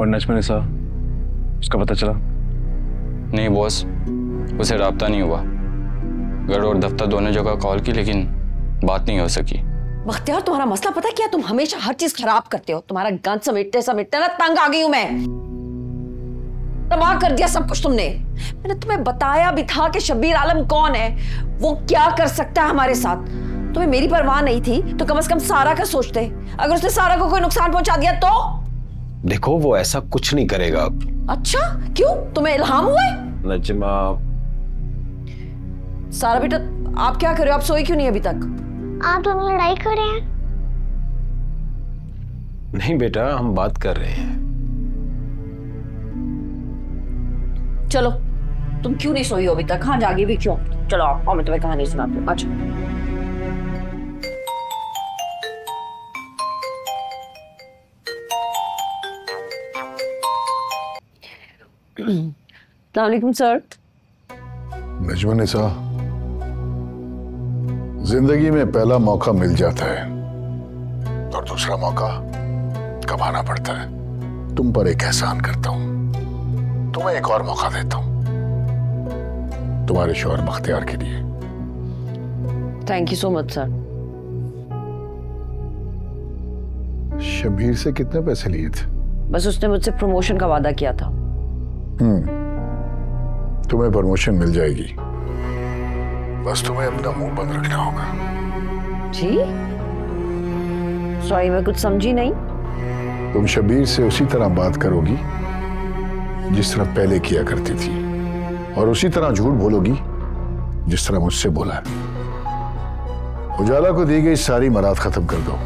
और नज़मा निसा, उसका पता चला? नहीं बॉस, उसे रब्ता नहीं हुआ। घर और दफ्तर दोनों जगह कॉल की लेकिन बात नहीं हो सकी। मुख्तियार तुम्हारा मसला पता क्या, तुम हमेशा हर चीज खराब करते हो। तुम्हारा गंद समेटते समेटते ना तंग आ गई हूं मैं। तबाह कर दिया सब कुछ तुमने। मैंने तुम्हें बताया भी था कि शब्बीर आलम कौन है, वो क्या कर सकता है हमारे साथ। तुम्हें मेरी परवाह नहीं थी तो कम से कम सारा का सोचते। अगर उसने सारा को कोई नुकसान पहुंचा दिया तो? देखो वो ऐसा कुछ नहीं करेगा अब। अच्छा क्यों, तुम्हें इल्हाम हुआ है? नज़मा सारा बेटा आप क्या कर रहे हो, आप सोए क्यों नहीं अभी तक? आप दोनों लड़ाई कर रहे हैं? नहीं बेटा हम बात कर रहे हैं। चलो तुम क्यों नहीं सोई हो अभी तक? हाँ जागी भी क्यों? चलो आओ मैं तुम्हें कहानी सुनाती हूँ। अच्छा अस्सलाम वालेकुम सर। नज़मा निसा, जिंदगी में पहला मौका मिल जाता है और दूसरा मौका कमाना पड़ता है। तुम पर एक एहसान करता हूँ, तुम्हें एक और मौका देता हूँ तुम्हारे शौहर मुख्तियार के लिए। Thank you so much sir. Shabbir से कितने पैसे लिए थे? बस उसने मुझसे प्रमोशन का वादा किया था। तुम्हें प्रमोशन मिल जाएगी, बस तुम्हें अपना मुंह बंद रखना होगा। जी सॉरी मैं कुछ समझी नहीं। तुम शब्बीर से उसी तरह बात करोगी जिस तरह पहले किया करती थी और उसी तरह झूठ बोलोगी जिस तरह मुझसे बोला है। उजाला को दी गई सारी मराद खत्म कर दो,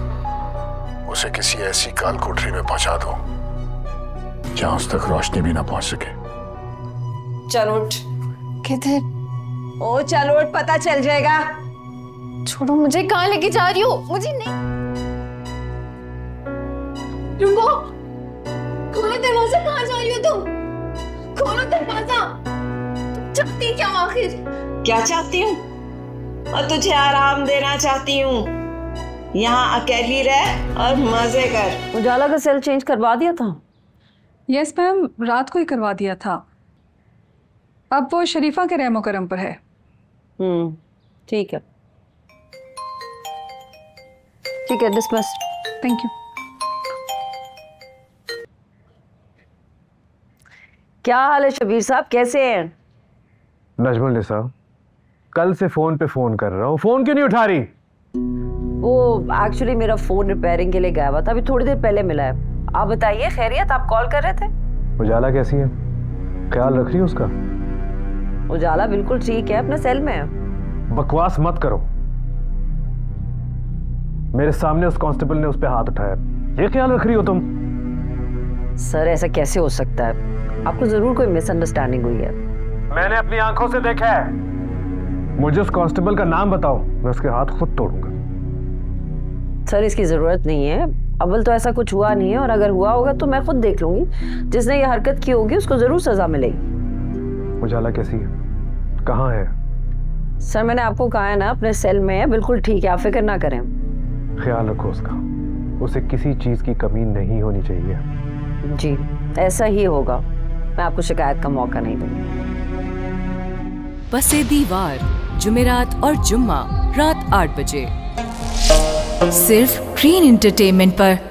उसे किसी ऐसी काल कोठरी में पहुंचा दो जहां उस तक रोशनी भी ना पहुंच सके। चल उठ। किधर? ओ चल उठ, पता चल जाएगा। छोड़ो मुझे, कहां लेके जा रही हो मुझे? नहीं रुको, खोलो दरवाजा। कहां जा रही हो तुम? खोलो दरवाजा। चाहती क्या आखिर? क्या चाहती हूँ? और तुझे आराम देना चाहती हूँ। यहाँ अकेली रह और मजे कर। उजाला का सेल चेंज करवा दिया था? यस मैम रात को ही करवा दिया था। अब वो शरीफा के रहमो करम पर है। ठीक है ठीक है, डिस्मिस। Thank you. क्या हाल है शब्बीर साहब, कैसे हैं? नज़मा निसा कल से फोन पे फोन कर रहा हूँ, फोन क्यों नहीं उठा रही? वो एक्चुअली मेरा फोन रिपेयरिंग के लिए गया हुआ था, अभी थोड़ी देर पहले मिला है। आप बताइए खैरियत? आप कॉल कर रहे थे। उजाला कैसी है, ख्याल रख रही है उसका? उजाला बिल्कुल ठीक है, अपने सेल में है। बकवास मत करो, मेरे सामने उस कांस्टेबल ने उस पर हाथ उठाया, ये ख्याल रख रही हो तुम? सर ऐसा कैसे हो सकता है, आपको जरूर कोई मिसअंडरस्टैंडिंग हुई है। मैंने अपनी आंखों से देखा है। मुझे उस कांस्टेबल का नाम बताओ, मैं उसके हाथ खुद तोड़ूंगा। सर इसकी जरूरत नहीं है, अव्वल तो ऐसा कुछ हुआ नहीं है और अगर हुआ होगा तो मैं खुद देख लूंगी। जिसने ये हरकत की होगी उसको जरूर सजा मिलेगी। उजाला कैसी है, कहाँ है? सर मैंने आपको कहा है ना, अपने सेल में है, बिल्कुल ठीक है, आप फिक्र ना करें। ख्याल रखो उसका, उसे किसी चीज की कमी नहीं होनी चाहिए। जी ऐसा ही होगा, मैं आपको शिकायत का मौका नहीं दूंगी। पसे दीवार जुमेरात और जुम्मा रात 8 बजे सिर्फ ग्रीन एंटरटेनमेंट पर।